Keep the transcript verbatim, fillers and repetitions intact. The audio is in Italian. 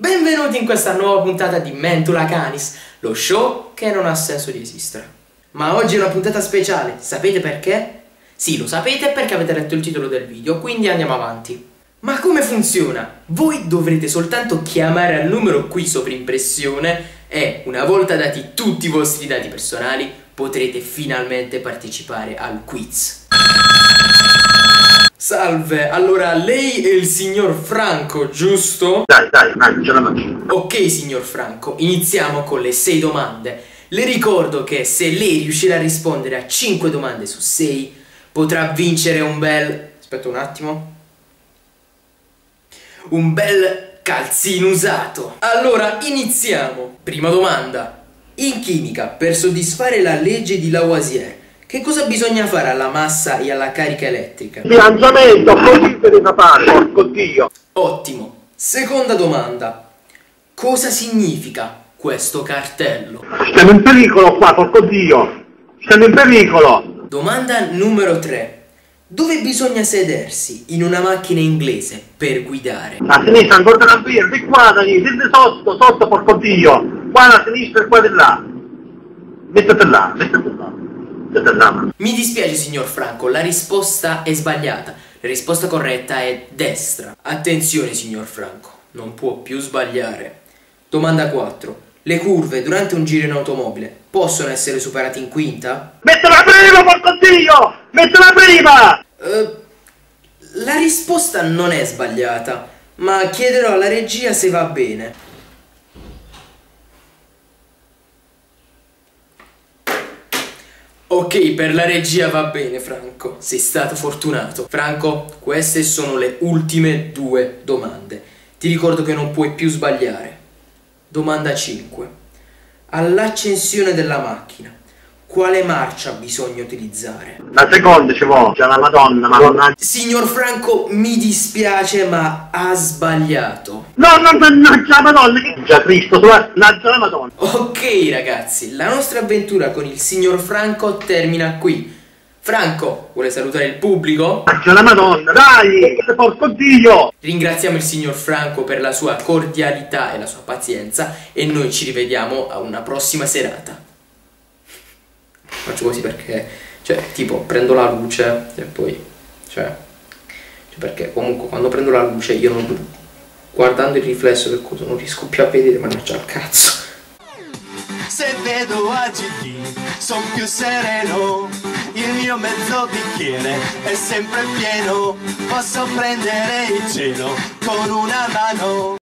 Benvenuti in questa nuova puntata di Mentula Canis, lo show che non ha senso di esistere. Ma oggi è una puntata speciale, sapete perché? Sì, lo sapete perché avete letto il titolo del video, quindi andiamo avanti. Ma come funziona? Voi dovrete soltanto chiamare al numero qui sopra impressione e, una volta dati tutti i vostri dati personali, potrete finalmente partecipare al quiz. Salve, allora lei è il signor Franco, giusto? Dai, dai, dai, ce la faccio. Ok, signor Franco, iniziamo con le sei domande. Le ricordo che se lei riuscirà a rispondere a cinque domande su sei, potrà vincere un bel... Aspetta un attimo. Un bel calzino usato. Allora, iniziamo. Prima domanda. In chimica, per soddisfare la legge di Lavoisier, che cosa bisogna fare alla massa e alla carica elettrica? Bilanciamento, così se ne fare, porco Dio! Ottimo! Seconda domanda. Cosa significa questo cartello? Siamo in pericolo qua, porco Dio! Siamo in pericolo! Domanda numero tre. Dove bisogna sedersi in una macchina inglese per guidare? A sinistra, ancora da via, di qua, da lì, siete sotto, sotto, porco Dio! Qua da sinistra e qua di là! Mettete là, mettete là! Mi dispiace signor Franco, la risposta è sbagliata. La risposta corretta è destra. Attenzione signor Franco, non può più sbagliare. Domanda quattro. Le curve durante un giro in automobile possono essere superate in quinta? Mettela prima, porco Dio! Mettela prima! Uh, la risposta non è sbagliata, ma chiederò alla regia se va bene. Ok, per la regia va bene, Franco. Sei stato fortunato. Franco, queste sono le ultime due domande. Ti ricordo che non puoi più sbagliare. Domanda cinque. All'accensione della macchina, quale marcia bisogna utilizzare? La seconda ci vuole, c'è la Madonna, Madonna. Signor Franco, mi dispiace, ma ha sbagliato. No, no, no, no, c'è la Madonna. Già Cristo, la, la, la Madonna. Ok ragazzi, la nostra avventura con il signor Franco termina qui. Franco, vuole salutare il pubblico? C'è la Madonna, dai, porco Dio! Ringraziamo il signor Franco per la sua cordialità e la sua pazienza e noi ci rivediamo a una prossima serata. Faccio così perché, cioè, tipo, prendo la luce e poi, cioè, cioè perché comunque quando prendo la luce io non, guardando il riflesso del coso non riesco più a vedere, mannaggia al cazzo. Se vedo A G D son più sereno, il mio mezzo bicchiere è sempre pieno, posso prendere il cielo con una mano.